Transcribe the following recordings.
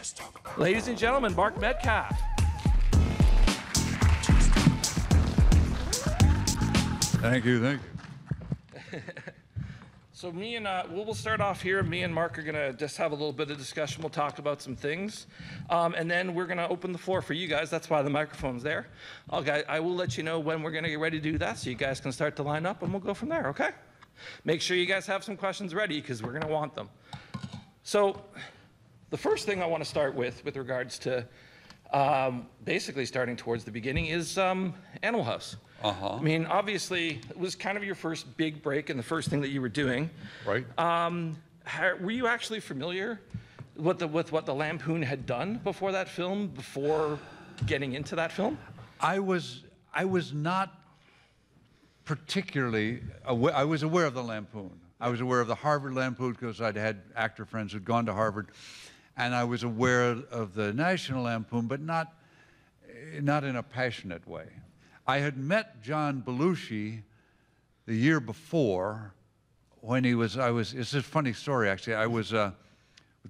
Just talk about ladies and gentlemen, Mark Metcalf. Thank you, thank you. So me and, we'll start off here. Me and Mark are gonna just have a little bit of discussion. We'll talk about some things. And then we're gonna open the floor for you guys. That's why the microphone's there. Okay, I will let you know when we're gonna get ready to do that so you guys can start to line up and we'll go from there, okay? Make sure you guys have some questions ready because we're gonna want them. So the first thing I wanna start with regards to basically starting towards the beginning is Animal House. Uh-huh. I mean, obviously, it was kind of your first big break and the first thing that you were doing. Right. Were you actually familiar with, what the Lampoon had done before that film, before getting into that film? I was not particularly aware. I was aware of the Lampoon. I was aware of the Harvard Lampoon because I'd had actor friends who'd gone to Harvard. And I was aware of the National Lampoon, but not in a passionate way. I had met John Belushi the year before when he was, it's a funny story actually, I was with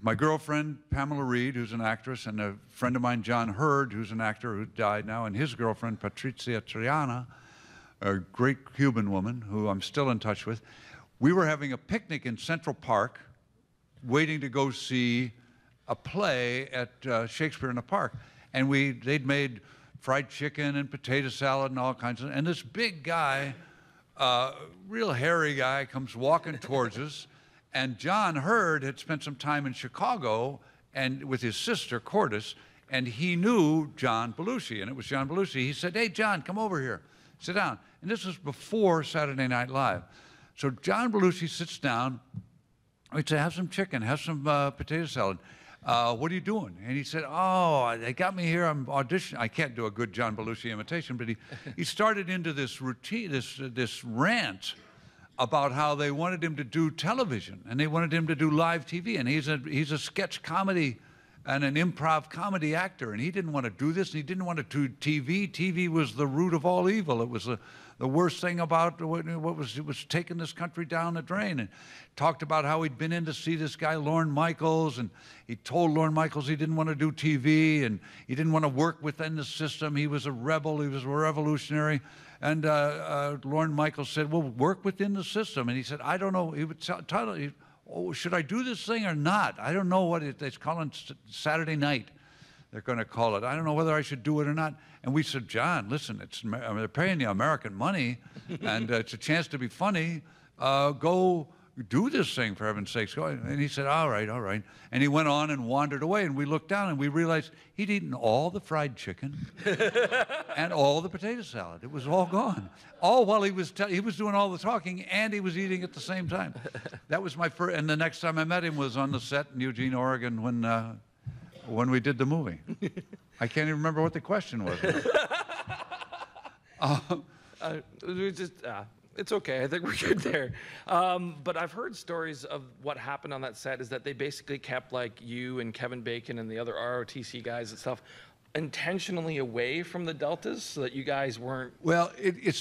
my girlfriend Pamela Reed, who's an actress, and a friend of mine, John Heard, who's an actor who died now, and his girlfriend, Patricia Triana, a great Cuban woman who I'm still in touch with. We were having a picnic in Central Park, waiting to go see a play at Shakespeare in the Park. And they'd made fried chicken and potato salad and all kinds of, and this big guy, real hairy guy, comes walking towards us, and John Heard had spent some time in Chicago and with his sister, Cordis, and he knew John Belushi, and it was John Belushi. He said, hey, John, come over here, sit down. And this was before Saturday Night Live. So John Belushi sits down, I'd say, have some chicken, have some potato salad. What are you doing? And he said, oh, they got me here, I'm auditioning. I can't do a good John Belushi imitation, but he started into this routine, this rant about how they wanted him to do television and they wanted him to do live TV. And he's a sketch comedy and an improv comedy actor. And he didn't want to do this and he didn't want to do TV. TV was the root of all evil. It was the worst thing about it was taking this country down the drain. And talked about how he'd been in to see this guy, Lorne Michaels, and he told Lorne Michaels he didn't want to do TV and he didn't want to work within the system. He was a rebel, he was a revolutionary. And Lorne Michaels said, well, work within the system. And he said, I don't know, he would tell, oh, should I do this thing or not? I don't know what it's calling Saturday night. They're going to call it. I don't know whether I should do it or not. And we said, John, listen, they're paying you American money, and it's a chance to be funny. Go do this thing, for heaven's sakes. Go. And he said, all right, all right. And he went on and wandered away, and we looked down, and we realized he'd eaten all the fried chicken and all the potato salad. It was all gone. All while he was doing all the talking, and he was eating at the same time. That was my first, and the next time I met him was on the set in Eugene, Oregon, when we did the movie. I can't even remember what the question was. It's okay, I think we're good there. But I've heard stories of what happened on that set is that they basically kept like you and Kevin Bacon and the other ROTC guys and stuff intentionally away from the Deltas so that you guys weren't... Well, it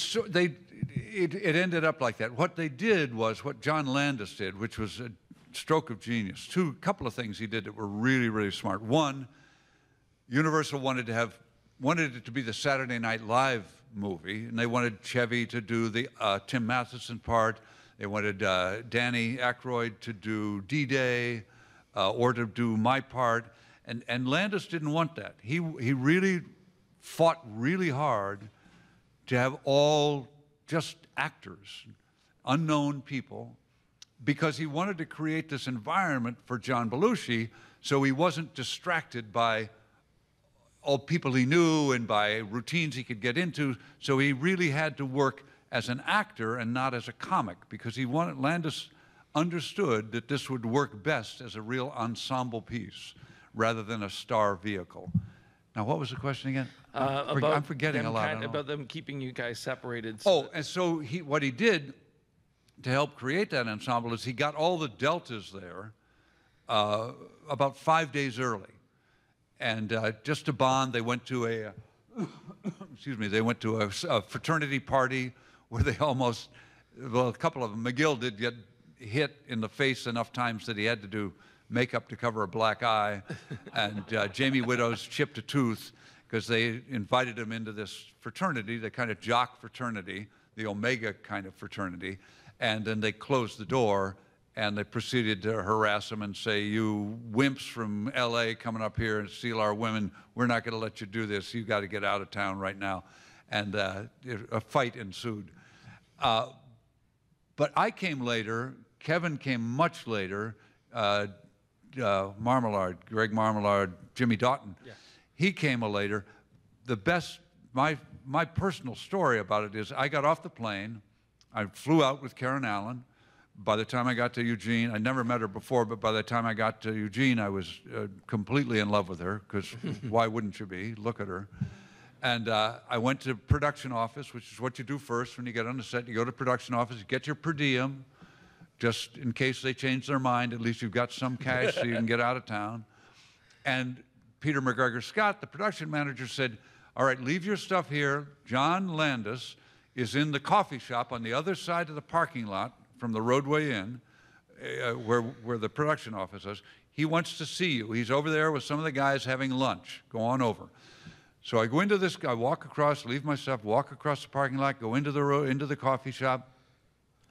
ended up like that. What they did was what John Landis did, which was a stroke of genius. A couple of things he did that were really, really smart. One, Universal wanted it to be the Saturday Night Live movie, and they wanted Chevy to do the Tim Matheson part. They wanted Danny Aykroyd to do D-Day or to do my part, and Landis didn't want that. He really fought really hard to have all just actors, unknown people, because he wanted to create this environment for John Belushi so he wasn't distracted by all people he knew and by routines he could get into. So he really had to work as an actor and not as a comic because Landis understood that this would work best as a real ensemble piece rather than a star vehicle. Now, what was the question again? I'm forgetting a lot. About them keeping you guys separated. So and so what he did to help create that ensemble is he got all the Deltas there about 5 days early. And just to bond, they went to a, excuse me, they went to a fraternity party where they almost, well, a couple of them, McGill did get hit in the face enough times that he had to do makeup to cover a black eye, and Jamie Widows chipped a tooth because they invited him into this fraternity, the kind of jock fraternity, the Omega kind of fraternity, and then they closed the door and they proceeded to harass him and say, you wimps from LA coming up here and steal our women, we're not gonna let you do this, you gotta get out of town right now. And a fight ensued. But I came later, Kevin came much later, Marmalard, Greg Marmalard, Jimmy Doughton, yeah. He came later. The best, my personal story about it is I got off the plane, I flew out with Karen Allen. By the time I got to Eugene, I never met her before, but by the time I got to Eugene, I was completely in love with her, because why wouldn't you be? Look at her. And I went to production office, which is what you do first when you get on the set. You go to production office, you get your per diem, just in case they change their mind, at least you've got some cash so you can get out of town. And Peter McGregor Scott, the production manager, said, all right, leave your stuff here. John Landis is in the coffee shop on the other side of the parking lot from the roadway in, where the production office is. He wants to see you. He's over there with some of the guys having lunch. Go on over. So I go into this, I walk across, leave my stuff, walk across the parking lot, go into the coffee shop.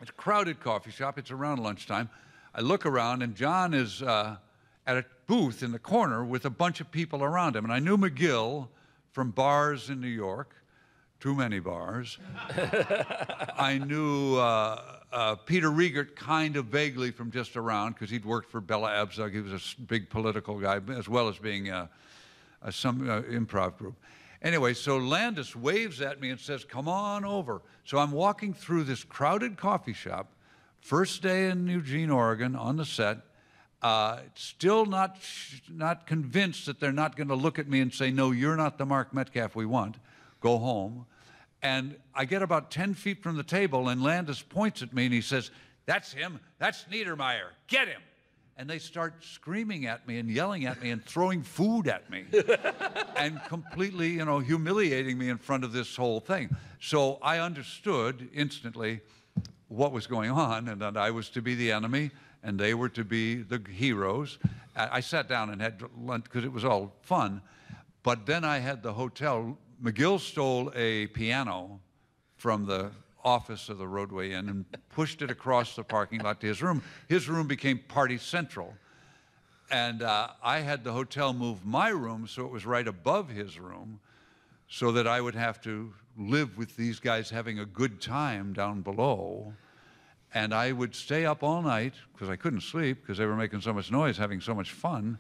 It's a crowded coffee shop, it's around lunchtime. I look around and John is at a booth in the corner with a bunch of people around him. And I knew McGill from bars in New York, too many bars. I knew Peter Riegert kind of vaguely from just around, because he'd worked for Bella Abzug. He was a big political guy, as well as being some improv group. Anyway, so Landis waves at me and says, come on over. So I'm walking through this crowded coffee shop, first day in Eugene, Oregon, on the set, still not convinced that they're not gonna look at me and say, no, you're not the Mark Metcalf we want, go home. And I get about 10 feet from the table and Landis points at me and he says, that's him, that's Niedermeyer, get him. And they start screaming at me and yelling at me and throwing food at me and completely, you know, humiliating me in front of this whole thing. So I understood instantly what was going on, and that I was to be the enemy and they were to be the heroes. I sat down and had lunch because it was all fun, but then I had the hotel. McGill stole a piano from the office of the roadway inn and pushed it across the parking lot to his room. His room became Party Central. And I had the hotel move my room so it was right above his room so that I would have to live with these guys having a good time down below. And I would stay up all night because I couldn't sleep because they were making so much noise, having so much fun.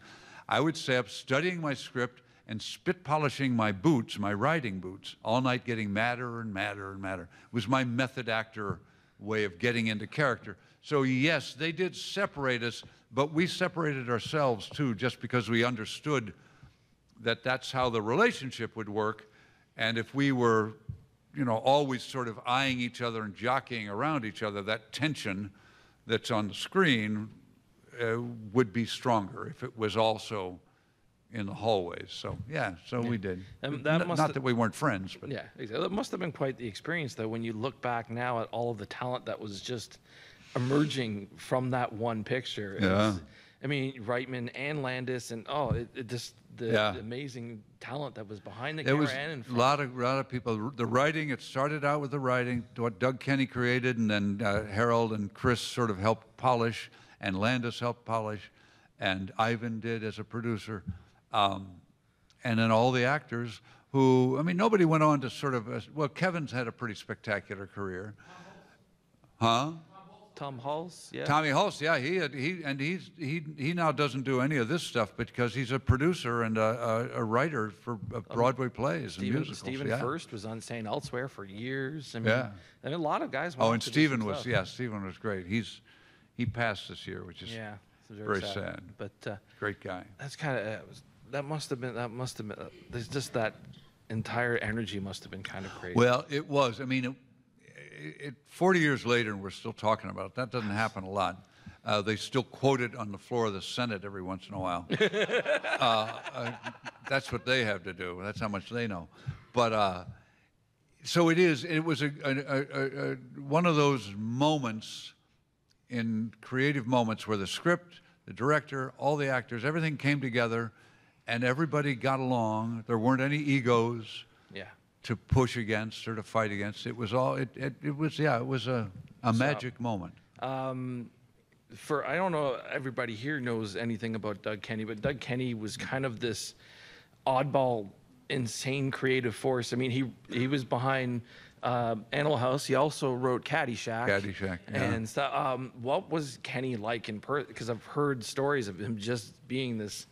I would stay up studying my script and spit polishing my boots, my riding boots, all night, getting madder and madder and madder. It was my method actor way of getting into character. So yes, they did separate us, but we separated ourselves too, just because we understood that that's how the relationship would work. And if we were, you know, always sort of eyeing each other and jockeying around each other, that tension that's on the screen would be stronger if it was also in the hallways. So yeah, so yeah, we did. Not that we weren't friends, but yeah, exactly. That must have been quite the experience, though, when you look back now at all of the talent that was just emerging from that one picture. Yeah. Was, I mean, Reitman and Landis, and oh, the amazing talent that was behind the camera and in front. A lot of people. The writing, it started out with the writing, what Doug Kenney created, and then Harold and Chris sort of helped polish, and Landis helped polish, and Ivan did as a producer. And then all the actors who, I mean, nobody went on to sort of, well, Kevin's had a pretty spectacular career. Tom Hulce. Huh? Tom Hulce, yeah. Tommy Hulce, yeah, he now doesn't do any of this stuff because he's a producer and a writer for Broadway plays and musicals. Stephen Furst was on St. Elsewhere for years. I mean, yeah. I mean, a lot of guys went and Stephen was, yeah, Stephen was great. He passed this year, which is very sad. But great guy. That's kind of, that must have been, there's just that entire energy must have been kind of crazy. Well, it was. I mean, 40 years later, and we're still talking about it. That doesn't happen a lot. They still quote it on the floor of the Senate every once in a while. That's what they have to do. That's how much they know. But so it is. It was one of those moments in creative moments where the script, the director, all the actors, everything came together, and everybody got along. There weren't any egos to push against or to fight against. It was all, it was a magic moment. I don't know if everybody here knows anything about Doug Kenney, but Doug Kenney was kind of this oddball, insane creative force. I mean, he was behind Animal House. He also wrote Caddyshack. Caddyshack, yeah. And so, what was Kenney like in person? Because I've heard stories of him just being this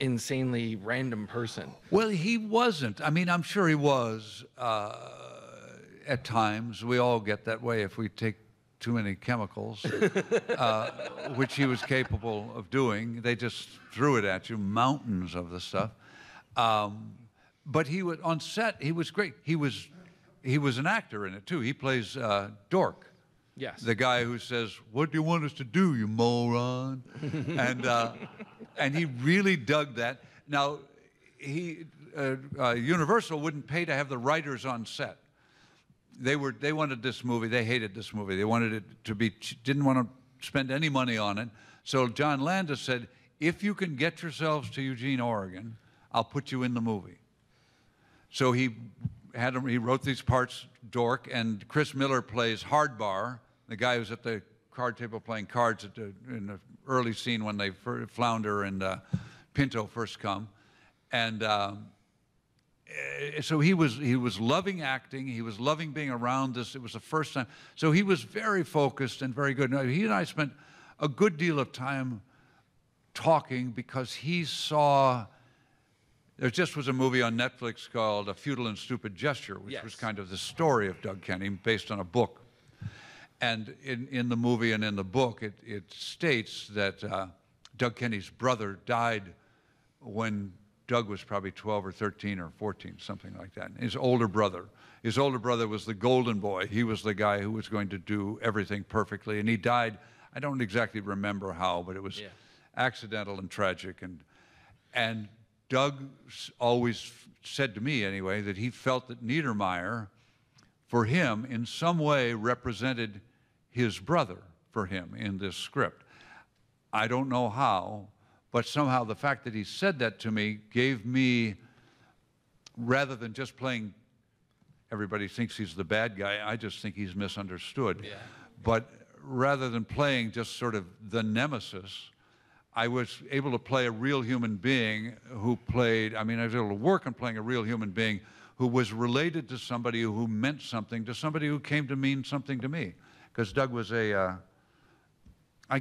insanely random person. Well, he wasn't. I mean, I'm sure he was at times. We all get that way if we take too many chemicals, which he was capable of doing. They just threw it at you, mountains of the stuff. But he was on set. He was great. He was an actor in it too. He plays Dork. Yes. The guy who says, "What do you want us to do, you moron?" And he really dug that. Now, Universal wouldn't pay to have the writers on set. They wanted this movie. They hated this movie. They wanted it to be, didn't want to spend any money on it. So John Landis said, if you can get yourselves to Eugene, Oregon, I'll put you in the movie. So he wrote these parts, Dork, and Chris Miller plays Hardbar, the guy who's at the card table playing cards at in the early scene when they Flounder and Pinto first come. And so he was loving acting. He was loving being around this. It was the first time. So he was very focused and very good. Now, he and I spent a good deal of time talking because he saw, there just was a movie on Netflix called A Futile and Stupid Gesture, which was kind of the story of Doug Kenney based on a book. And in the movie and in the book, it states that Doug Kenney's brother died when Doug was probably 12 or 13 or 14, something like that. And his older brother was the golden boy. He was the guy who was going to do everything perfectly. And he died, I don't exactly remember how, but it was accidental and tragic. And Doug always said to me, anyway, that he felt that Niedermeyer, for him, in some way represented his brother for him in this script. I don't know how, but somehow the fact that he said that to me gave me, rather than just playing, everybody thinks he's the bad guy, I just think he's misunderstood. Yeah. But rather than playing just sort of the nemesis, I was able to play a real human being who played, I mean, I was able to work on playing a real human being who was related to somebody who meant something, to somebody who came to mean something to me. Because Doug was a,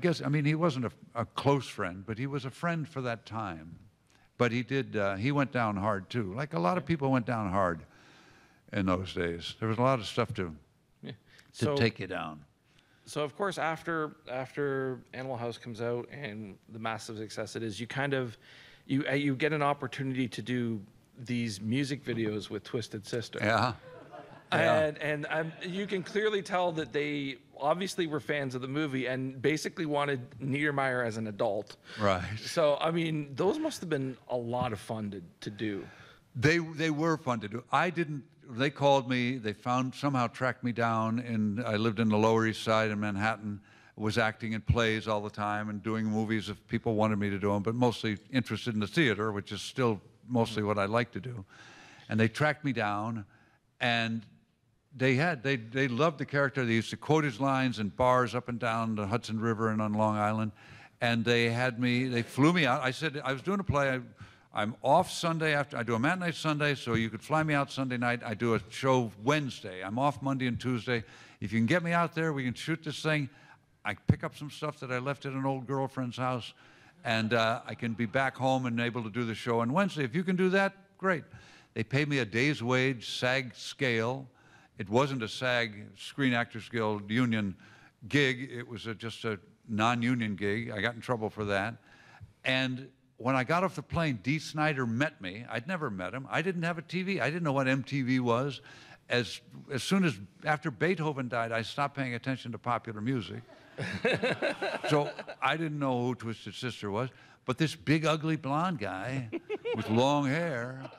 he wasn't a close friend, but he was a friend for that time. But he went down hard too. Like a lot of people went down hard in those days. There was a lot of stuff to take you down. So of course, after Animal House comes out and the massive success it is, you kind of, you get an opportunity to do these music videos with Twisted Sister. Yeah. And you can clearly tell that they obviously were fans of the movie and basically wanted Niedermeyer as an adult. Right. So, I mean, those must have been a lot of fun to do. They were fun to do. I didn't, they called me, they somehow tracked me down, and I lived in the Lower East Side in Manhattan, was acting in plays all the time and doing movies if people wanted me to do them, but mostly interested in the theater, which is still mostly what I like to do. And they tracked me down, and they loved the character. They used to quote his lines in bars up and down the Hudson River and on Long Island. And they flew me out. I said, I was doing a play. I'm off Sunday after, I do a matinee Sunday, so you could fly me out Sunday night. I do a show Wednesday. I'm off Monday and Tuesday. If you can get me out there, we can shoot this thing. I pick up some stuff that I left at an old girlfriend's house, and I can be back home and able to do the show on Wednesday. If you can do that, great. They paid me a day's wage, SAG scale. It wasn't a SAG, Screen Actors Guild, union gig. It was just a non-union gig. I got in trouble for that. And when I got off the plane, Dee Snider met me. I'd never met him. I didn't have a TV. I didn't know what MTV was. As soon as, after Beethoven died, I stopped paying attention to popular music. So I didn't know who Twisted Sister was, but this big, ugly blonde guy with long hair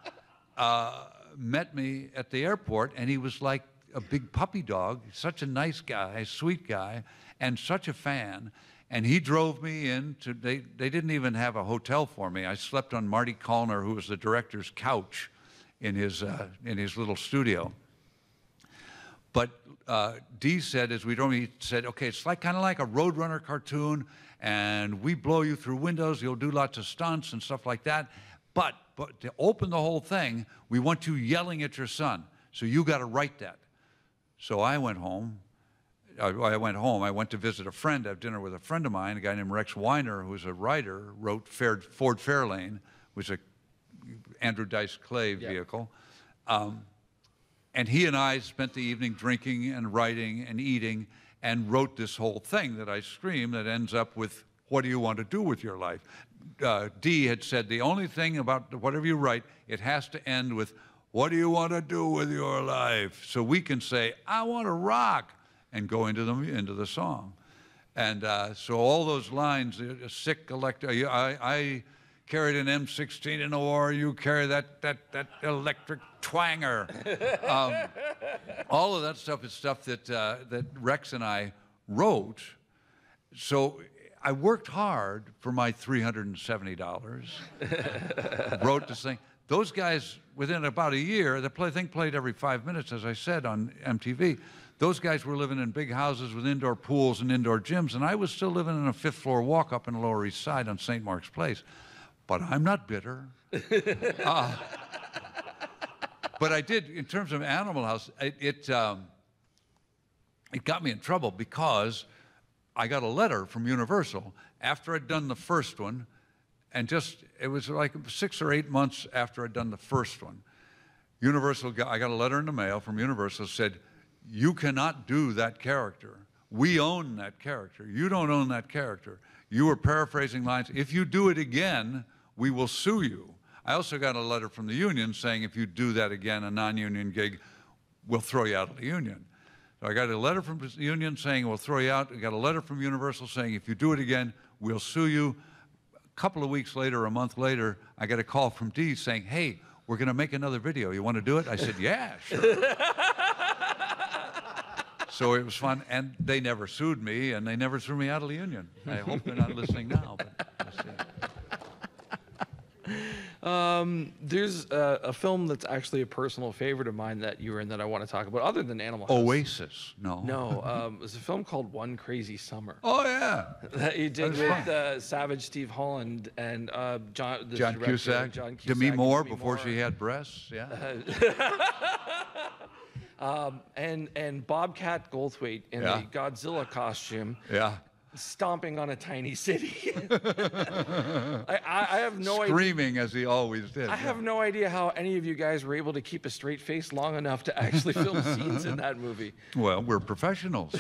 met me at the airport, and he was like a big puppy dog, such a nice guy, sweet guy, and such a fan. And he drove me into, they didn't even have a hotel for me. I slept on Marty Kalner, who was the director's couch in his little studio. But Dee said, as we drove, he said, okay, it's like kind of like a Roadrunner cartoon, and we blow you through windows, you'll do lots of stunts and stuff like that. But to open the whole thing, we want you yelling at your son. So you got to write that. So I went home. I went to visit a friend. I have dinner with a friend of mine, a guy named Rex Weiner, who's a writer, wrote Ford Fairlane, which is a Andrew Dice Clay vehicle. Yeah. And he and I spent the evening drinking and writing and eating and wrote this whole thing that I scream that ends up with, what do you want to do with your life? Dee had said, the only thing about whatever you write, it has to end with, what do you want to do with your life? So we can say, I want to rock, and go into the song. And so all those lines, sick electric, I carried an M16 in the war, you carry that electric twanger. All of that stuff is stuff that, that Rex and I wrote. So I worked hard for my $370, wrote this thing. Those guys, within about a year, the thing played every 5 minutes, as I said, on MTV. Those guys were living in big houses with indoor pools and indoor gyms, and I was still living in a fifth-floor walk-up in the Lower East Side on St. Mark's Place. But I'm not bitter. But I did, in terms of Animal House, it got me in trouble because I got a letter from Universal after I'd done the first one, and it was like 6 or 8 months after I'd done the first one. I got a letter in the mail from Universal that said, you cannot do that character. We own that character. You don't own that character. You were paraphrasing lines. If you do it again, we will sue you. I also got a letter from the union saying, if you do that again, a non-union gig, we'll throw you out of the union. So I got a letter from the union saying, we'll throw you out. I got a letter from Universal saying, if you do it again, we'll sue you. A couple of weeks later, a month later, I got a call from Dee saying, hey, we're going to make another video. You want to do it? I said, yeah, sure. So it was fun, and they never sued me, and they never threw me out of the union. I hope they're not listening now. But there's a film that's actually a personal favorite of mine that you were in that I want to talk about, other than Animal House. Oasis, no. No, it was a film called One Crazy Summer. Oh, yeah. That you did with Savage Steve Holland and John Cusack. Demi Moore, before she had breasts, yeah. And Bobcat Goldthwait in the Godzilla costume, stomping on a tiny city. I have no screaming idea, as he always did. I have no idea how any of you guys were able to keep a straight face long enough to actually film scenes in that movie. Well, we're professionals.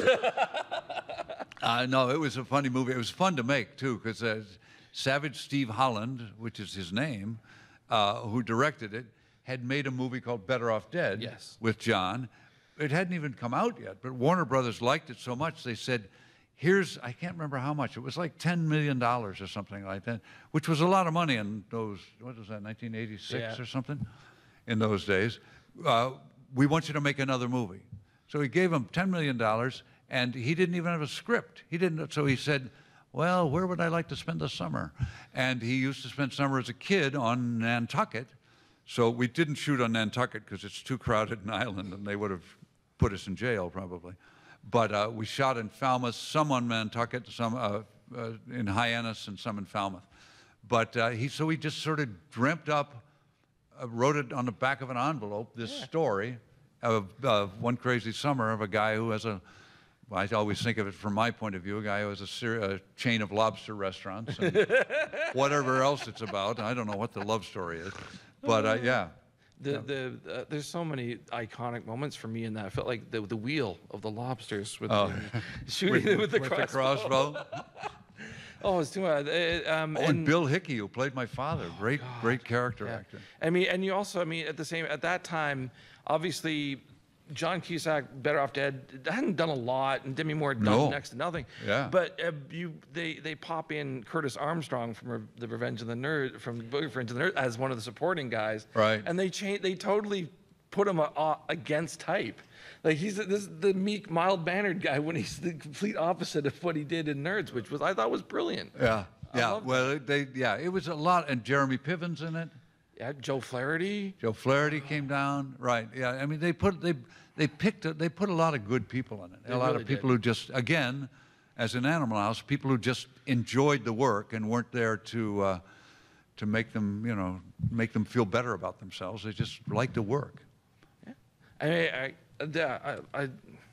No, it was a funny movie. It was fun to make too, because Savage Steve Holland, which is his name, who directed it, had made a movie called Better Off Dead with John. It hadn't even come out yet, but Warner Brothers liked it so much, they said, here's, I can't remember how much, it was like $10 million or something like that, which was a lot of money in those, what was that, 1986 or something? In those days. We want you to make another movie. So he gave him $10 million, and he didn't even have a script. He didn't, so he said, well, where would I like to spend the summer? And he used to spend summer as a kid on Nantucket. So we didn't shoot on Nantucket because it's too crowded an island and they would have put us in jail probably. But we shot in Falmouth, some on Nantucket, some in Hyannis and some in Falmouth. But so he just sort of dreamt up, wrote it on the back of an envelope, this story of One Crazy Summer of a guy who has a, well, I always think of it from my point of view, a guy who has a chain of lobster restaurants and whatever else it's about. I don't know what the love story is. But there's so many iconic moments for me in that. I felt like the wheel of the lobsters with the, shooting with the crossbow. Oh, it's too much. And Bill Hickey, who played my father, great character actor. I mean, and you also, I mean, at that time, obviously, John Cusack, Better Off Dead, hadn't done a lot, and Demi Moore had done next to nothing. Yeah. But they pop in Curtis Armstrong from the Revenge of the Nerds, from Revenge of the Nerds, as one of the supporting guys. Right. And they totally put him against type. Like this is the meek, mild-mannered guy when he's the complete opposite of what he did in Nerds, which was I thought was brilliant. Yeah, yeah. Well, it was a lot, and Jeremy Piven's in it. Yeah, Joe Flaherty. Joe Flaherty came down, right? Yeah, I mean they put a lot of good people in it. They a lot really of people did. Who just again, as in Animal House, people who just enjoyed the work and weren't there to make them, you know, make them feel better about themselves. They just liked the work. Yeah,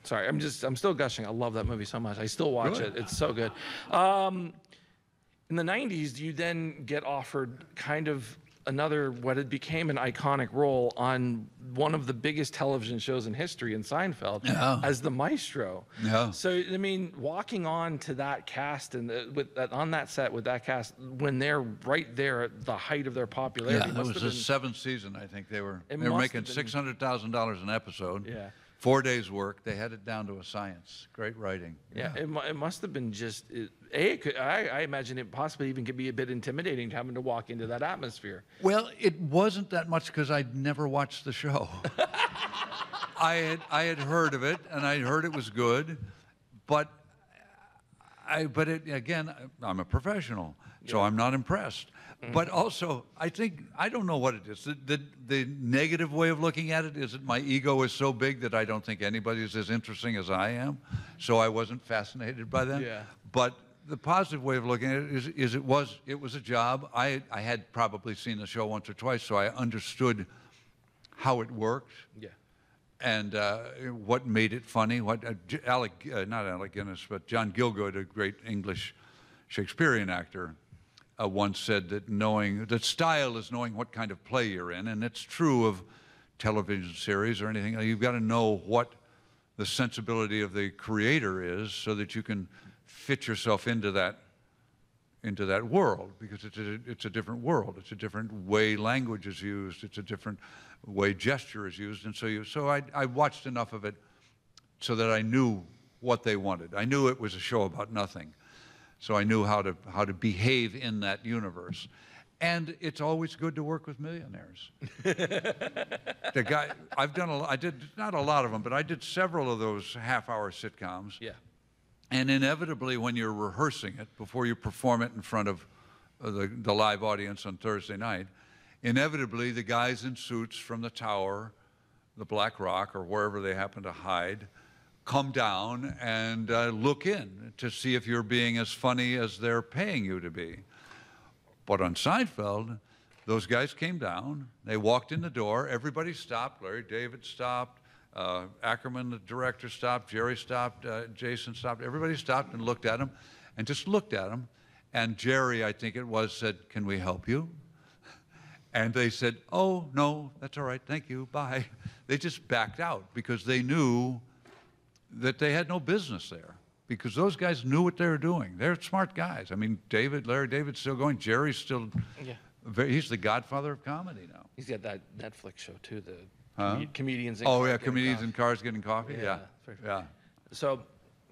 sorry, I'm still gushing. I love that movie so much. I still watch it. It's so good. In the '90s, you then get offered kind of another what it became an iconic role on one of the biggest television shows in history in Seinfeld as the maestro. So I mean, walking on to that cast and on that set with that cast when they're right there at the height of their popularity. Yeah, it was the 7th season, I think they were making $600,000 an episode. Yeah. 4 days' work. They had it down to a science. Great writing. Yeah, it must have been just. I imagine it possibly even could be a bit intimidating having to walk into that atmosphere. Well, it wasn't that much because I'd never watched the show. I had heard of it and I heard it was good, but I'm a professional, so I'm not impressed. But also, I think, I don't know what it is. The negative way of looking at it is that my ego is so big that I don't think anybody is as interesting as I am. So I wasn't fascinated by them. Yeah. But the positive way of looking at it is it was a job. I had probably seen the show once or twice, so I understood how it worked. Yeah. And what made it funny. What not Alec Guinness, but John Gielgud, a great English Shakespearean actor, once said that style is knowing what kind of play you're in, and it's true of television series or anything. You've got to know what the sensibility of the creator is so that you can fit yourself into that world, because it's a different world. It's a different way language is used. It's a different way gesture is used. And so I watched enough of it so that I knew what they wanted. I knew it was a show about nothing. So I knew how to behave in that universe. And it's always good to work with millionaires. The guy, I did not a lot of them, but I did several of those half-hour sitcoms. Yeah. And inevitably, when you're rehearsing it, before you perform it in front of the live audience on Thursday night, inevitably the guys in suits from the tower, the Black Rock, or wherever they happen to hide, come down and look in to see if you're being as funny as they're paying you to be. But on Seinfeld, those guys came down, they walked in the door, everybody stopped, Larry David stopped, Ackerman, the director, stopped, Jerry stopped, Jason stopped, everybody stopped and looked at him, and just looked at him. And Jerry, I think it was, said, "Can we help you?" And they said, "Oh, no, that's all right, thank you, bye." They just backed out because they knew that they had no business there, because those guys knew what they were doing. They're smart guys. I mean, Larry David's still going. Jerry's still, he's the godfather of comedy now. He's got that Netflix show too, the Comedians in Cars. Oh yeah, Comedians in Cars Getting Coffee. Yeah, yeah. So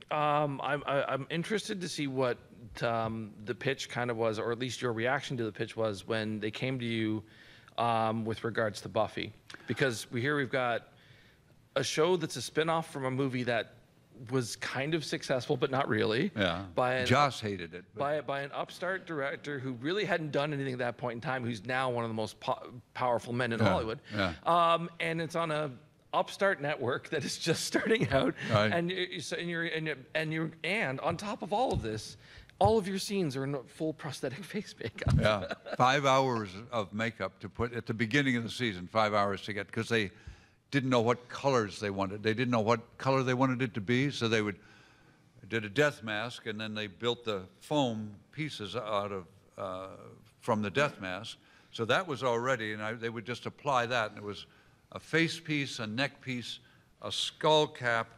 I'm interested to see what the pitch kind of was, or at least your reaction to the pitch was when they came to you with regards to Buffy, because we've got a show that's a spin-off from a movie that was kind of successful, but not really. Yeah. Joss hated it. By an upstart director who really hadn't done anything at that point in time, who's now one of the most powerful men in Hollywood. Yeah. And it's on a upstart network that is just starting out. Right. And on top of all of this, all of your scenes are in full prosthetic face makeup. Yeah. 5 hours of makeup to put at the beginning of the season. 5 hours to get, because they didn't know what colors they wanted. They didn't know what color they wanted it to be, so they did a death mask, and then they built the foam pieces out of from the death mask. So that was already, and they would just apply that, and it was a face piece, a neck piece, a skull cap,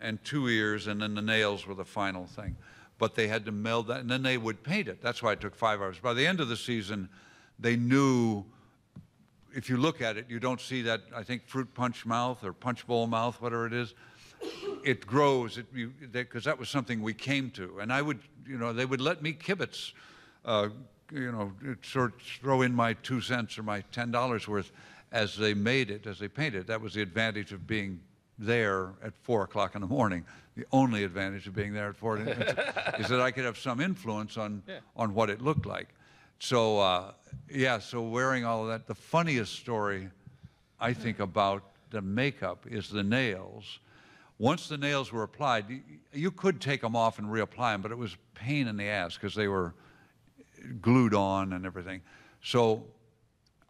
and 2 ears, and then the nails were the final thing. But they had to meld that, and then they would paint it. That's why it took 5 hours. By the end of the season, they knew. If you look at it, you don't see that, I think, fruit punch mouth or punch bowl mouth, whatever it is. It grows, because that was something we came to. And I would, they would let me kibitz, sort of throw in my 2 cents or my $10 worth as they made it, as they painted. That was the advantage of being there at 4 o'clock in the morning. The only advantage of being there at 4 is that I could have some influence on, on what it looked like. So, yeah, so wearing all of that, the funniest story, I think, about the makeup is the nails. Once the nails were applied, you could take them off and reapply them, but it was a pain in the ass because they were glued on and everything. So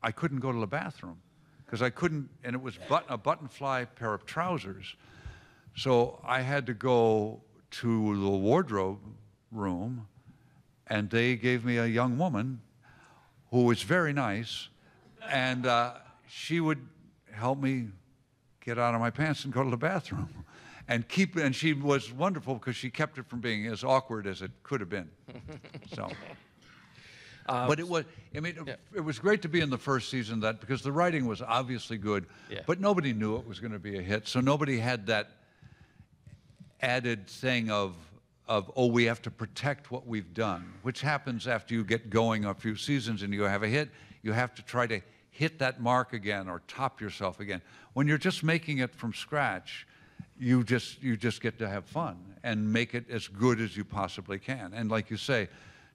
I couldn't go to the bathroom because I couldn't, and it was a button fly pair of trousers. So I had to go to the wardrobe room, and they gave me a young woman who was very nice, and she would help me get out of my pants and go to the bathroom. And keep, and she was wonderful because she kept it from being as awkward as it could have been. So, but it was, I mean, it was great to be in the first season of that because the writing was obviously good, but nobody knew it was going to be a hit. So nobody had that added thing of, oh, we have to protect what we've done, which happens after you get going a few seasons and you have a hit. You have to try to hit that mark again or top yourself again. When you're just making it from scratch, you just get to have fun and make it as good as you possibly can. And like you say,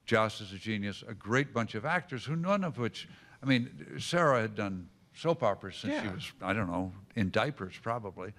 Joss is a genius, a great bunch of actors who none of which, I mean, Sarah had done soap operas since she was, I don't know, in diapers probably.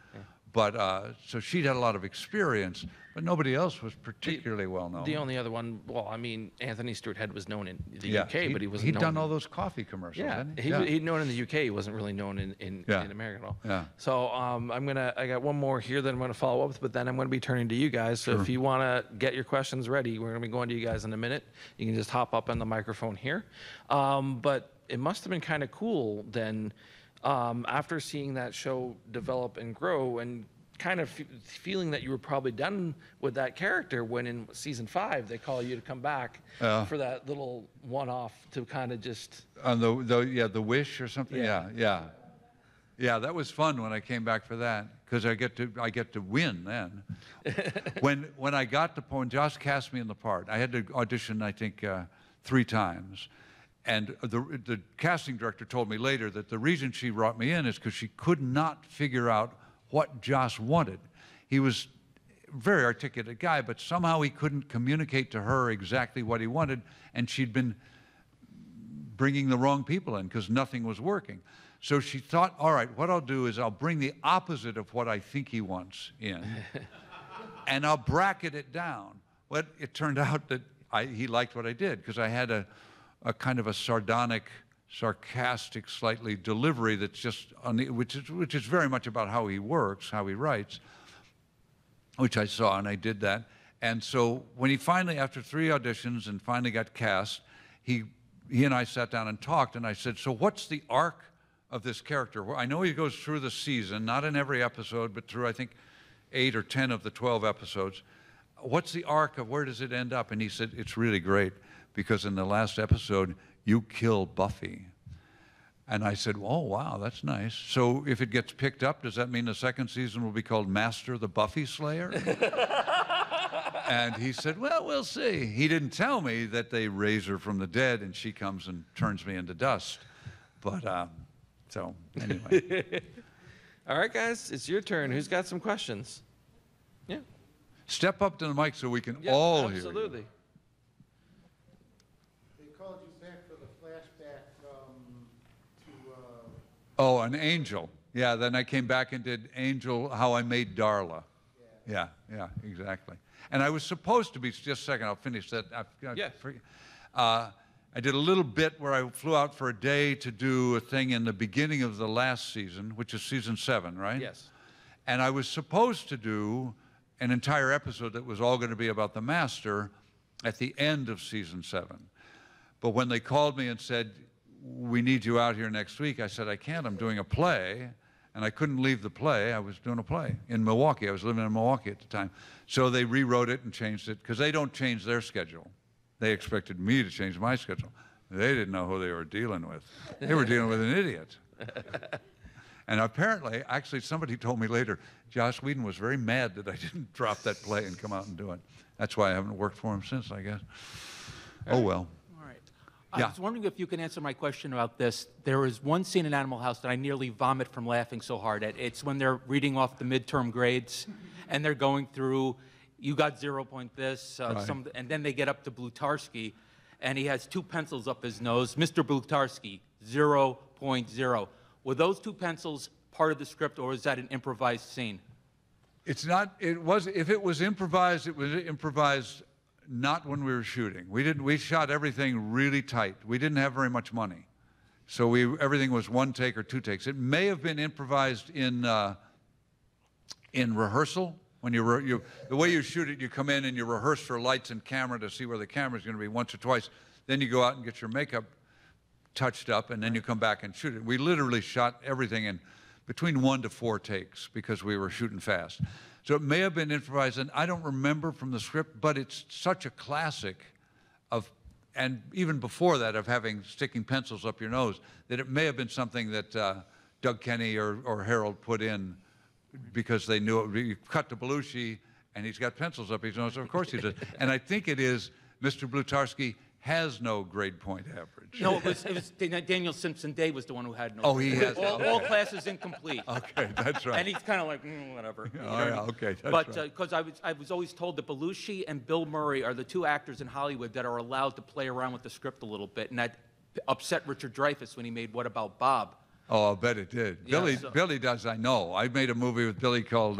But so she'd had a lot of experience, but nobody else was particularly well known. The only other one, well, I mean, Anthony Stewart Head was known in the UK, but he wasn't known. He'd done all those coffee commercials, hadn't he? He'd known in the UK. He wasn't really known in America at all. So I got one more here that I'm gonna follow up with, but then I'm gonna be turning to you guys. So if you wanna get your questions ready, we're gonna be going to you guys in a minute. You can just hop up on the microphone here. But it must have been kind of cool then, after seeing that show develop and grow and kind of feeling that you were probably done with that character when in season 5 they call you to come back for that little one-off to kind of just on the wish or something. That was fun when I came back for that because I get to win then. when I got the point, Joss cast me in the part. I had to audition, I think, 3 times. And the casting director told me later that the reason she brought me in is because she could not figure out what Joss wanted. He was a very articulate guy, but somehow he couldn't communicate to her exactly what he wanted, and she'd been bringing the wrong people in because nothing was working. So she thought, all right, what I'll do is I'll bring the opposite of what I think he wants in, and I'll bracket it down. But it turned out that he liked what I did because I had a kind of a sardonic, sarcastic, slightly delivery that's just on the, which is very much about how he works, how he writes, which I saw, and I did that. And so when he finally, after 3 auditions and finally got cast, he and I sat down and talked, and I said, so what's the arc of this character? Well, I know he goes through the season, not in every episode, but through, I think, 8 or 10 of the 12 episodes. What's the arc of where does it end up? And he said, it's really great, because in the last episode, you kill Buffy. And I said, oh, wow, that's nice. So if it gets picked up, does that mean the 2nd season will be called Master the Buffy Slayer? And he said, well, we'll see. He didn't tell me that they raise her from the dead and she comes and turns me into dust. But so anyway. All right, guys, it's your turn. Who's got some questions? Yeah. Step up to the mic so we can all hear you. Absolutely. Oh, an Angel. Yeah, then I came back and did Angel, How I Made Darla. Yeah, exactly. And I was supposed to be, just a second, I'll finish that. I did a little bit where I flew out for a day to do a thing in the beginning of the last season, which is season 7, right? Yes. And I was supposed to do an entire episode that was all going to be about the Master at the end of season 7. But when they called me and said, we need you out here next week, I said, I can't, I'm doing a play, and I couldn't leave the play. I was doing a play in Milwaukee. I was living in Milwaukee at the time. So they rewrote it and changed it, because they don't change their schedule. They expected me to change my schedule. They didn't know who they were dealing with. They were dealing with an idiot. And apparently, actually, somebody told me later, Joss Whedon was very mad that I didn't drop that play and come out and do it. That's why I haven't worked for him since, I guess. Oh, well. I was wondering if you can answer my question about this. There is one scene in Animal House that I nearly vomit from laughing so hard at. It's when they're reading off the midterm grades and they're going through, you got 0 point this, and then they get up to Blutarsky, and he has two pencils up his nose. Mr. Blutarsky, 0.0. Were those two pencils part of the script, or is that an improvised scene? It's not, it was, if it was improvised not when we were shooting. We didn't, we shot everything really tight. We didn't have very much money. So we, everything was one take or two takes. It may have been improvised in rehearsal. When you, the way you shoot it, you come in and you rehearse for lights and camera to see where the camera's gonna be once or twice. Then you go out and get your makeup touched up, and then you come back and shoot it. We literally shot everything in between 1 to 4 takes because we were shooting fast. So it may have been improvised, and I don't remember from the script, but it's such a classic of, and even before that, of having sticking pencils up your nose, that it may have been something that Doug Kenney or Harold put in because they knew it would be, you cut to Belushi and he's got pencils up his nose, so of course he does. And I think it is Mr. Blutarsky has no grade point average. No, it was Daniel Simpson Day was the one who had no. Oh, he has. All classes incomplete. Okay, that's right. And he's kind of like, whatever. You know? Oh, yeah, okay, that's right. But because I was always told that Belushi and Bill Murray are the two actors in Hollywood that are allowed to play around with the script a little bit, and that upset Richard Dreyfuss when he made What About Bob? Oh, I'll bet it did. Yeah, Billy does, I know. I made a movie with Billy called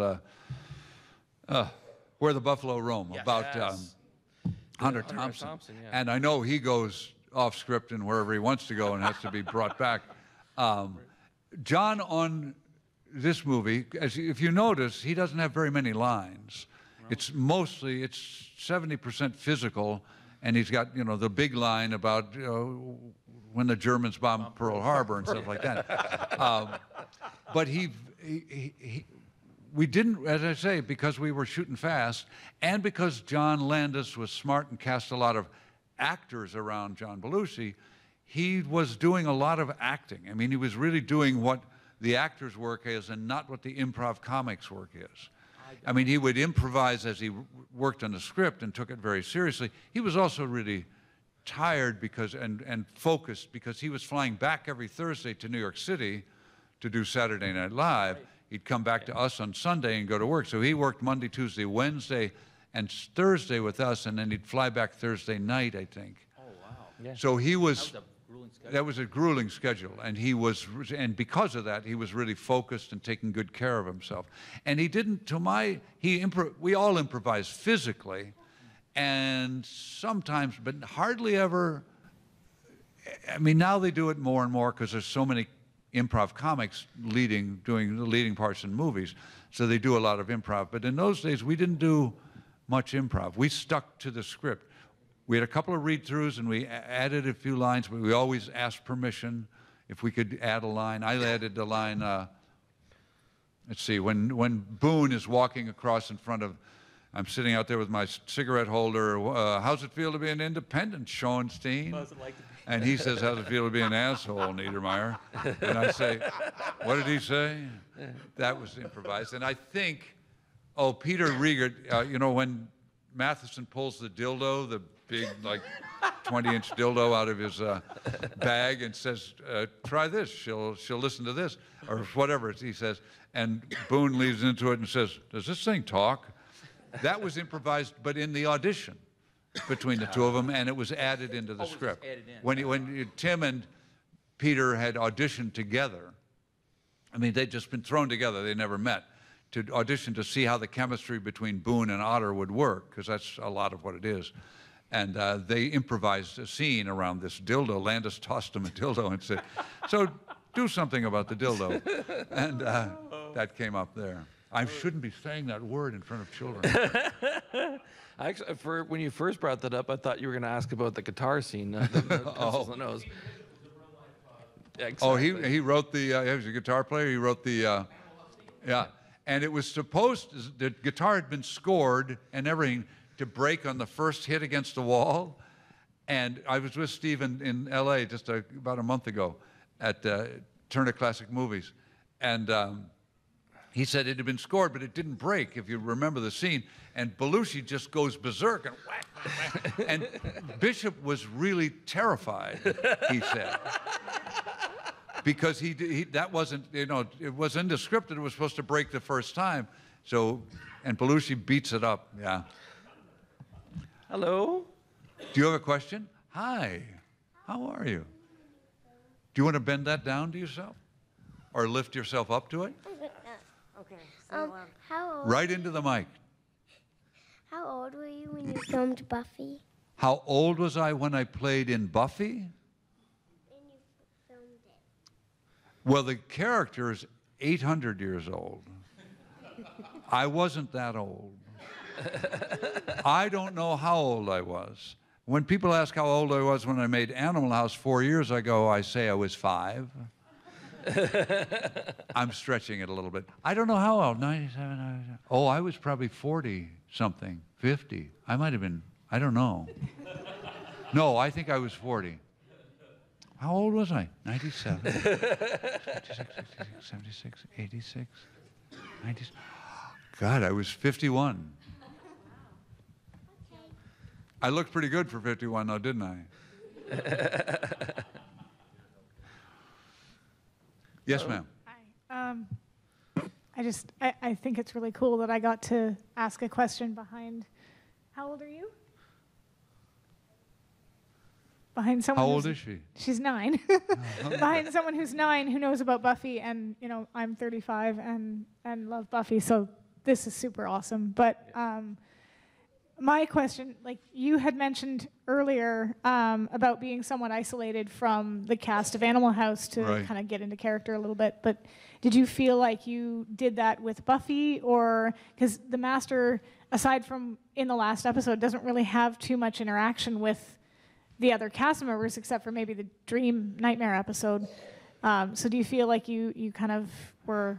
Where the Buffalo Roam, about Hunter Thompson. Yeah. And I know he goes off script and wherever he wants to go and has to be brought back. John on this movie, as if you notice, he doesn't have very many lines. No. It's mostly, it's 70% physical, and he's got, you know, the big line about when the Germans bombed Pearl Harbor and stuff like that. But we didn't, as I say, because we were shooting fast, and because John Landis was smart and cast a lot of actors around John Belushi, he was doing a lot of acting. I mean, he was really doing what the actor's work is and not what the improv comic's work is. I mean, he would improvise as he worked on the script and took it very seriously. He was also really tired because, and focused because he was flying back every Thursday to New York City to do Saturday Night Live. He'd come back to us on Sunday and go to work. So he worked Monday, Tuesday, Wednesday, and Thursday with us, and then he'd fly back Thursday night, I think. Oh, wow. Yeah. So he was, that was a grueling schedule. And he was, and because of that, he was really focused and taking good care of himself. And he didn't, we all improvised physically, and sometimes, but hardly ever, I mean, now they do it more and more because there's so many improv comics doing the leading parts in movies, so they do a lot of improv. But in those days, we didn't do much improv. We stuck to the script. We had a couple of read-throughs, and we added a few lines, but we always asked permission if we could add a line. I added the line, let's see, when Boone is walking across in front of, I'm sitting out there with my cigarette holder, how's it feel to be an independent, Schoenstein? How's it like to be? And he says, how's it feel to be an asshole, Niedermeyer? And I say, what did he say? That was improvised. And I think, oh, Peter Riegert, you know, when Matheson pulls the dildo, the big, like, 20-inch dildo out of his bag and says, try this, she'll listen to this, or whatever he says. And Boone leads into it and says, does this thing talk? That was improvised, but in the audition between the two of them, and it was added into the script. When Tim and Peter had auditioned together, I mean, they'd just been thrown together, they never met, to audition to see how the chemistry between Boone and Otter would work, because that's a lot of what it is. And they improvised a scene around this dildo. Landis tossed him a dildo and said, so do something about the dildo. And that came up there. I shouldn't be saying that word in front of children. Actually, when you first brought that up, I thought you were going to ask about the guitar scene. The pencils and nose. Exactly. Oh, he wrote the. He was a guitar player. He wrote the. Yeah, and it was supposed to, the guitar had been scored and everything to break on the first hit against the wall, and I was with Steve in L.A. just about a month ago at Turner Classic Movies, and. He said it had been scored, but it didn't break, if you remember the scene. And Belushi just goes berserk and whack, whack, whack. And Bishop was really terrified, he said. Because he that wasn't, you know, it was in the script that it was supposed to break the first time. So, and Belushi beats it up, yeah. Hello? Do you have a question? Hi, how are you? Do you want to bend that down to yourself? Or lift yourself up to it? Okay. So, how old? Right into the mic. How old were you when you filmed Buffy? How old was I when I played in Buffy? When you filmed it. Well, the character is 800 years old. I wasn't that old. I don't know how old I was. When people ask how old I was when I made Animal House 4 years ago, I say I was 5. I'm stretching it a little bit. I don't know how old, 97, 97. Oh, I was probably 40 something, 50. I might have been, I don't know. No, I think I was 40. How old was I? 97, 56, 76, 86, 90. God, I was 51. I looked pretty good for 51 though, didn't I? Yes, ma'am. Hi. I think it's really cool that I got to ask a question behind, how old are you? Behind someone. How old is she? She's 9. Behind someone who's 9 who knows about Buffy, and you know, I'm 35 and love Buffy, so this is super awesome. But my question, like you had mentioned earlier about being somewhat isolated from the cast of Animal House to kind of get into character a little bit, but did you feel like you did that with Buffy? Or, because the Master, aside from in the last episode, doesn't really have too much interaction with the other cast members except for maybe the Dream Nightmare episode. So do you feel like you kind of were...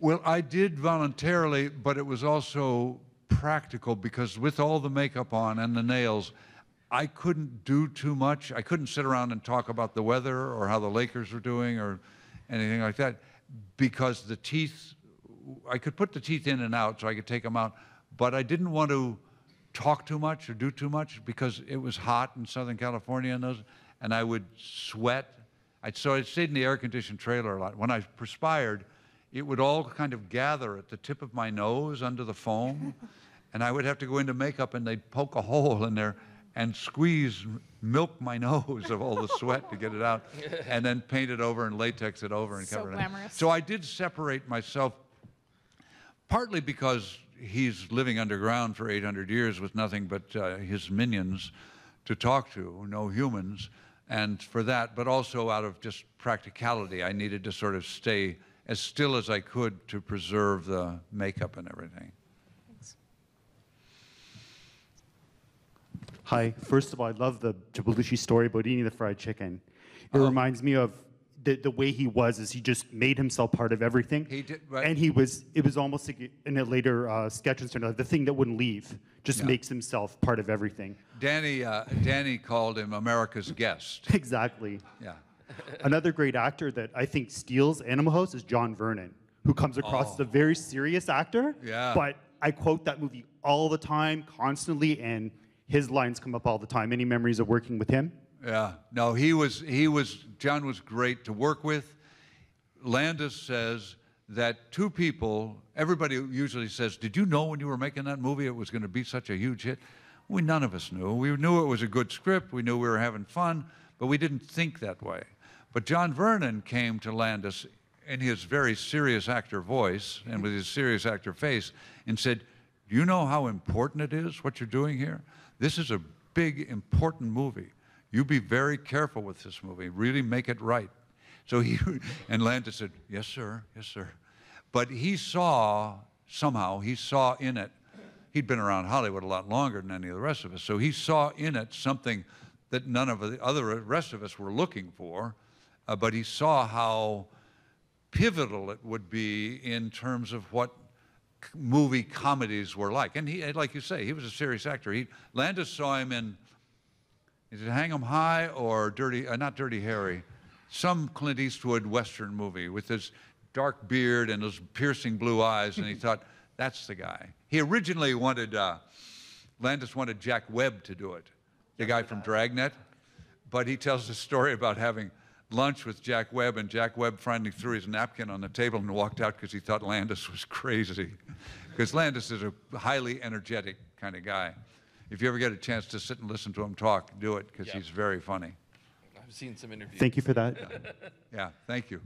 Well, I did voluntarily, but it was also practical, because with all the makeup on and the nails, I couldn't do too much. I couldn't sit around and talk about the weather or how the Lakers were doing or anything like that, because the teeth, I could put the teeth in and out so I could take them out, but I didn't want to talk too much or do too much because it was hot in Southern California and I would sweat. So I stayed in the air-conditioned trailer a lot. When I perspired, it would all kind of gather at the tip of my nose under the foam, and I would have to go into makeup and they'd poke a hole in there and squeeze, milk my nose of all the sweat to get it out, and then paint it over and latex it over and cover it. So glamorous. So I did separate myself, partly because he's living underground for 800 years with nothing but his minions to talk to, no humans, and for that, but also out of just practicality, I needed to sort of stay as still as I could to preserve the makeup and everything. Thanks. Hi, first of all, I love the Belushi story about eating the fried chicken. It reminds me of the way he was, is he just made himself part of everything. He did, right. And he was, it was almost like in a later sketch and stuff, the thing that wouldn't leave, just makes himself part of everything. Danny called him America's guest. Exactly. Yeah. Another great actor that I think steals Animal House is John Vernon, who comes across as a very serious actor, but I quote that movie all the time, constantly, and his lines come up all the time. Any memories of working with him? Yeah, no, John was great to work with. Landis says that two people, everybody usually says, did you know when you were making that movie it was going to be such a huge hit? We, none of us knew. We knew it was a good script, we knew we were having fun, but we didn't think that way. But John Vernon came to Landis in his very serious actor voice and with his serious actor face and said, do you know how important it is, what you're doing here? This is a big, important movie. You be very careful with this movie. Really make it right. So he, and Landis said, yes, sir, yes, sir. But he saw, somehow, he saw in it, he'd been around Hollywood a lot longer than any of the rest of us, so he saw in it something that none of the rest of us were looking for. But he saw how pivotal it would be in terms of what movie comedies were like. And he, like you say, he was a serious actor. Landis saw him in, is it Hang 'em High or Dirty, not Dirty Harry, some Clint Eastwood Western movie with this dark beard and those piercing blue eyes, and he thought, that's the guy. He originally wanted, Landis wanted Jack Webb to do it, the guy from Dragnet, but he tells a story about having lunch with Jack Webb, and Jack Webb finally threw his napkin on the table and walked out because he thought Landis was crazy. Because Landis is a highly energetic kind of guy. If you ever get a chance to sit and listen to him talk, do it, because he's very funny. I've seen some interviews. Thank you for that. Yeah, thank you.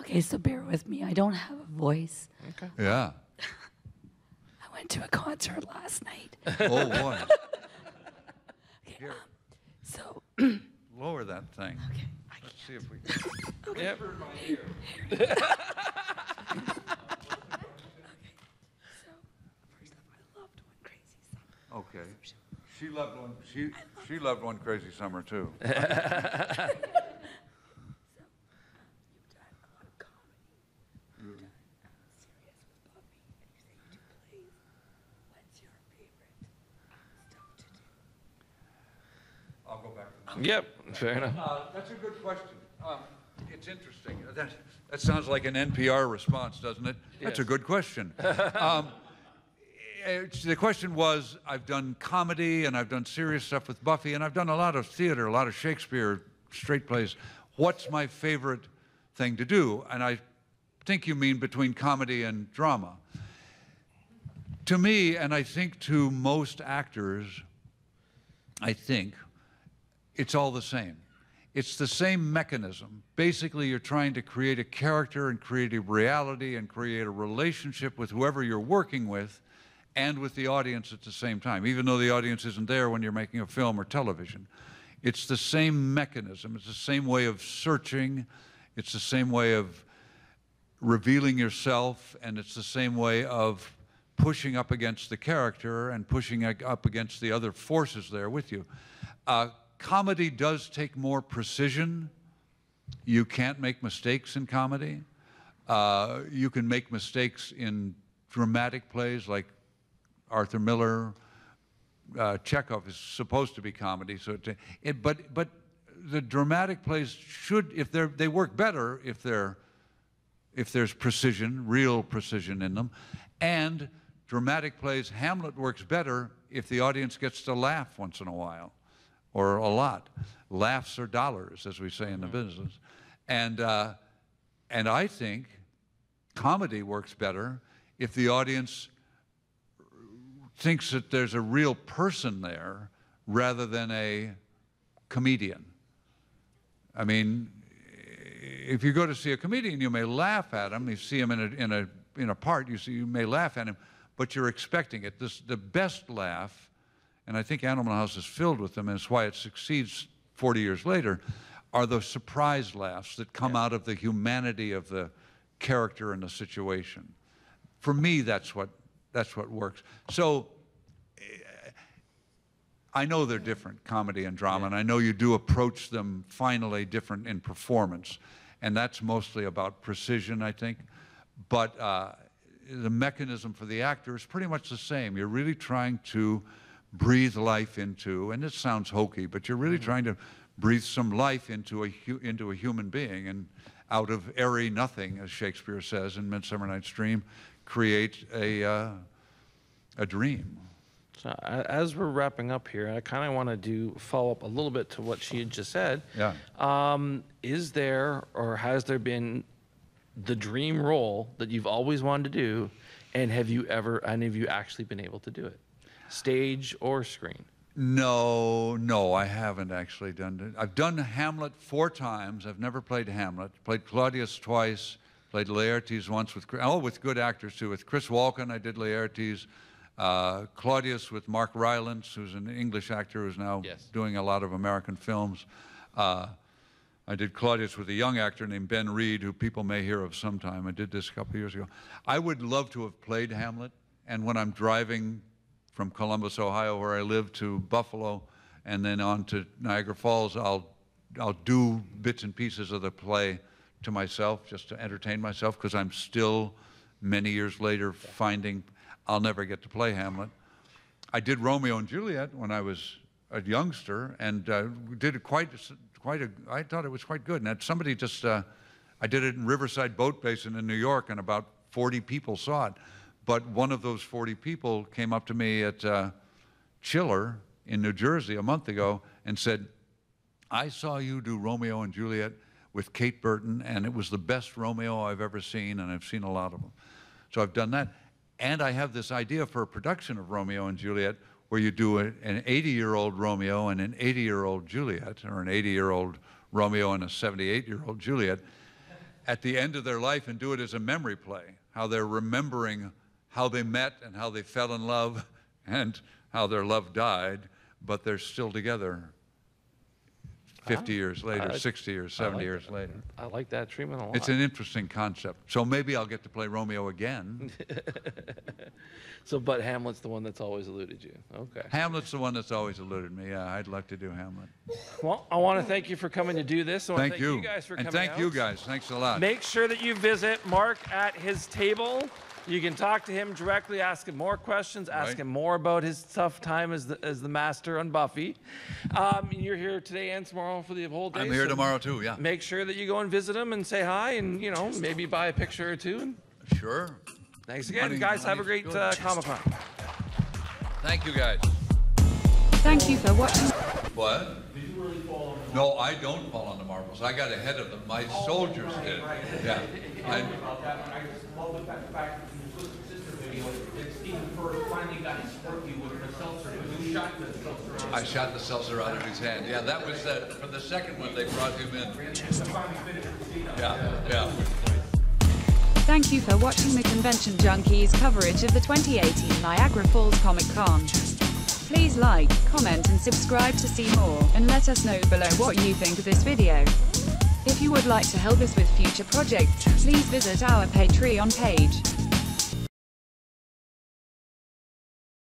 Okay, so bear with me. I don't have a voice. Okay. Yeah. I went to a concert last night. Oh, boy. Okay, so. Lower that thing. Okay. Let's see if we can. Okay. Yep. Okay. So, first off, I loved One Crazy Summer. Okay. She loved One. She loved One Crazy Summer too. Yep, fair enough. That's a good question. It's interesting. That sounds like an NPR response, doesn't it? Yes. That's a good question. The question was, I've done comedy, and I've done serious stuff with Buffy, and I've done a lot of theater, a lot of Shakespeare, straight plays. What's my favorite thing to do? And I think you mean between comedy and drama. To me, and I think to most actors, it's all the same. It's the same mechanism. Basically, you're trying to create a character and create a reality and create a relationship with whoever you're working with and with the audience at the same time, even though the audience isn't there when you're making a film or television. It's the same mechanism. It's the same way of searching. It's the same way of revealing yourself, and it's the same way of pushing up against the character and pushing up against the other forces there with you. Comedy does take more precision. You can't make mistakes in comedy. You can make mistakes in dramatic plays like Arthur Miller. Chekhov is supposed to be comedy, so but the dramatic plays should, they work better if there's precision, real precision in them. And dramatic plays, Hamlet works better if the audience gets to laugh once in a while. Or a lot. Laughs are dollars, as we say in the business. And I think comedy works better if the audience thinks that there's a real person there rather than a comedian. I mean, if you go to see a comedian, you may laugh at him. You see him in a part, you may laugh at him, but you're expecting it. The best laugh, and I think Animal House is filled with them, and it's why it succeeds 40 years later, are those surprise laughs that come out of the humanity of the character and the situation. For me, that's what works. So I know they're different, comedy and drama, and I know you do approach them finally different in performance, and that's mostly about precision, I think. But the mechanism for the actor is pretty much the same. You're really trying to breathe life into, and it sounds hokey, but you're really trying to breathe some life into a human being, and out of airy nothing, as Shakespeare says in Midsummer Night's Dream, create a dream. So as we're wrapping up here, I kind of want to follow up a little bit to what she had just said. Yeah. Is there, or has there been, the dream role that you've always wanted to do, and have you ever, any of you actually been able to do it? Stage or screen? No, I haven't actually done it. I've done Hamlet 4 times. I've never played Hamlet. Played Claudius twice. Played Laertes once with good actors too. With Chris Walken, I did Laertes. Claudius with Mark Rylance, who's an English actor who's now doing a lot of American films. I did Claudius with a young actor named Ben Reed, who people may hear of sometime. I did this a couple of years ago. I would love to have played Hamlet, and when I'm driving from Columbus, Ohio, where I live, to Buffalo, and then on to Niagara Falls, I'll do bits and pieces of the play to myself, just to entertain myself, because I'm still, many years later, finding I'll never get to play Hamlet. I did Romeo and Juliet when I was a youngster, and did it quite a. I thought it was quite good. And that somebody just, I did it in Riverside Boat Basin in New York, and about 40 people saw it. But one of those 40 people came up to me at Chiller in New Jersey a month ago and said, I saw you do Romeo and Juliet with Kate Burton, and it was the best Romeo I've ever seen, and I've seen a lot of them. So I've done that. And I have this idea for a production of Romeo and Juliet where you do an 80-year-old Romeo and an 80-year-old Juliet, or an 80-year-old Romeo and a 78-year-old Juliet, at the end of their life, and do it as a memory play, how they're remembering how they met and how they fell in love and how their love died, but they're still together 50 years later, 60 years, 70 years later. I like that treatment a lot. It's an interesting concept. So maybe I'll get to play Romeo again. So, but Hamlet's the one that's always eluded you. Okay. Hamlet's the one that's always eluded me. Yeah, I'd like to do Hamlet. Well, I want to thank you for coming to do this. I want to thank you. You guys for coming. And thank you guys. Thanks a lot. Make sure that you visit Mark at his table. You can talk to him directly, ask him more questions, ask him more about his tough time as the master on Buffy. You're here today and tomorrow for the whole day. I'm here tomorrow too, yeah. Make sure that you go and visit him and say hi, and you know, maybe buy a picture or two. And sure. Thanks again, guys. Have a great Comic-Con. Thank you, guys. Thank you for watching. What? Did you really fall on the marbles? No, I don't fall on the marbles. I got ahead of them. My soldiers did. Right. Yeah. I just love the fact that in the Twisted Sister video that Stephen Furst finally got his quirky with the seltzer, but you shot the seltzer out. I shot the seltzer out of his hand. Yeah, that was that. For the second one, they brought him in. Yeah. Thank you for watching the Convention Junkies coverage of the 2018 Niagara Falls Comic-Con. Please like, comment and subscribe to see more, and let us know below what you think of this video. If you would like to help us with future projects, please visit our Patreon page.